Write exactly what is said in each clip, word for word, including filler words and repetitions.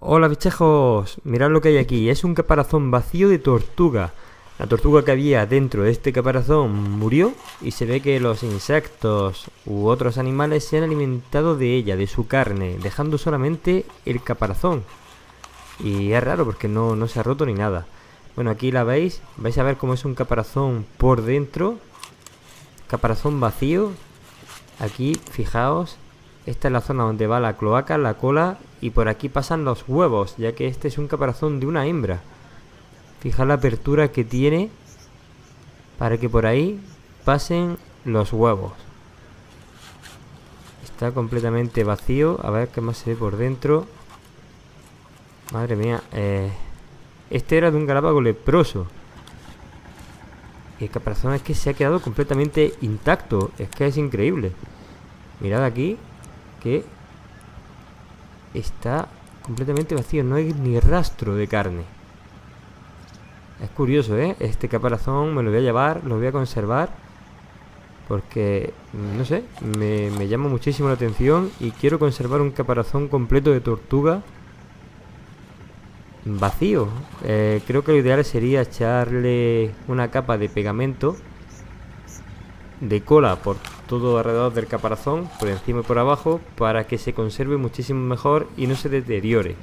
Hola bichejos, mirad lo que hay aquí, es un caparazón vacío de tortuga. La tortuga que había dentro de este caparazón murió y se ve que los insectos u otros animales se han alimentado de ella, de su carne, dejando solamente el caparazón. Y es raro porque no, no se ha roto ni nada. Bueno, aquí la veis, vais a ver cómo es un caparazón por dentro. Caparazón vacío. Aquí, fijaos, esta es la zona donde va la cloaca, la cola, y por aquí pasan los huevos, ya que este es un caparazón de una hembra. Fijad la apertura que tiene para que por ahí pasen los huevos. Está completamente vacío. A ver qué más se ve por dentro. Madre mía. Eh, este era de un galápago leproso. Y el caparazón es que se ha quedado completamente intacto. Es que es increíble. Mirad aquí que está completamente vacío. No hay ni rastro de carne. Es curioso, ¿eh? Este caparazón me lo voy a llevar, lo voy a conservar porque, no sé, me, me llama muchísimo la atención y quiero conservar un caparazón completo de tortuga vacío. Eh, creo que lo ideal sería echarle una capa de pegamento de cola por todo alrededor del caparazón, por encima y por abajo, para que se conserve muchísimo mejor y no se deteriore.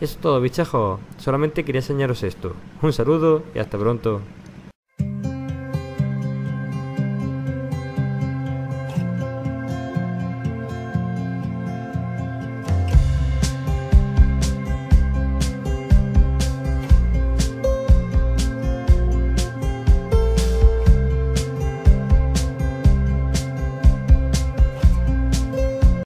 Eso es todo, bichajos. Solamente quería enseñaros esto. Un saludo y hasta pronto.